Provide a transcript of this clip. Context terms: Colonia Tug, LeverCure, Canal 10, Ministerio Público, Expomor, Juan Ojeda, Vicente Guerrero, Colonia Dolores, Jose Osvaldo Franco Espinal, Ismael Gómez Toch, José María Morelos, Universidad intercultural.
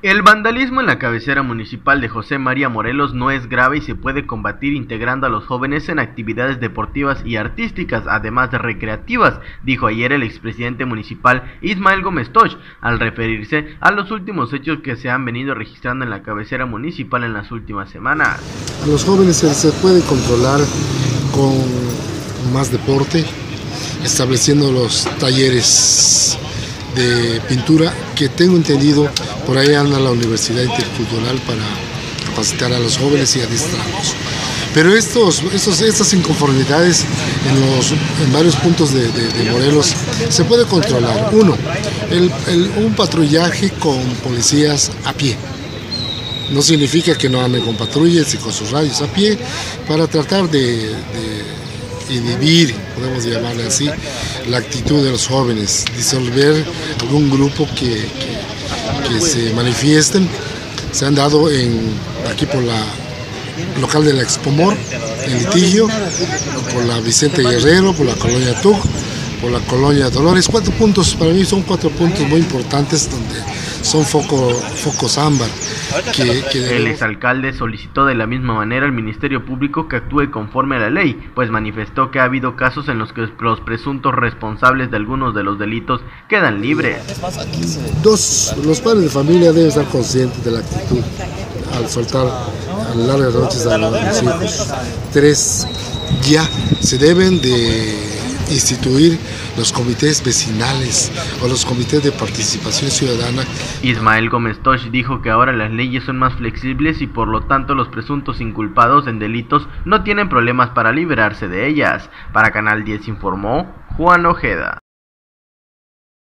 El vandalismo en la cabecera municipal de José María Morelos no es grave y se puede combatir integrando a los jóvenes en actividades deportivas y artísticas, además de recreativas, dijo ayer el expresidente municipal Ismael Gómez Toch, al referirse a los últimos hechos que se han venido registrando en la cabecera municipal en las últimas semanas. A los jóvenes se puede controlar con más deporte, estableciendo los talleres de pintura, que tengo entendido por ahí anda la Universidad Intercultural para capacitar a los jóvenes y adiestrarlos. Pero estas inconformidades en varios puntos de Morelos se puede controlar. Uno, un patrullaje con policías a pie. No significa que no anden con patrullas y con sus radios a pie, para tratar de inhibir, podemos llamarle así, la actitud de los jóvenes, disolver algún grupo que se manifiesten. Se han dado aquí por la local de la Expomor, en litigio, por la Vicente Guerrero, por la Colonia Tug, por la Colonia Dolores. Cuatro puntos, para mí son cuatro puntos muy importantes donde son focos ámbar. El exalcalde solicitó de la misma manera al Ministerio Público que actúe conforme a la ley, pues manifestó que ha habido casos en los que los presuntos responsables de algunos de los delitos quedan libres. Dos, los padres de familia deben estar conscientes de la actitud al soltar a largas noches a los hijos. Tres, ya se deben de instituir los comités vecinales o los comités de participación ciudadana. Ismael Gómez Toch dijo que ahora las leyes son más flexibles y por lo tanto los presuntos inculpados en delitos no tienen problemas para liberarse de ellas. Para Canal 10 informó Juan Ojeda.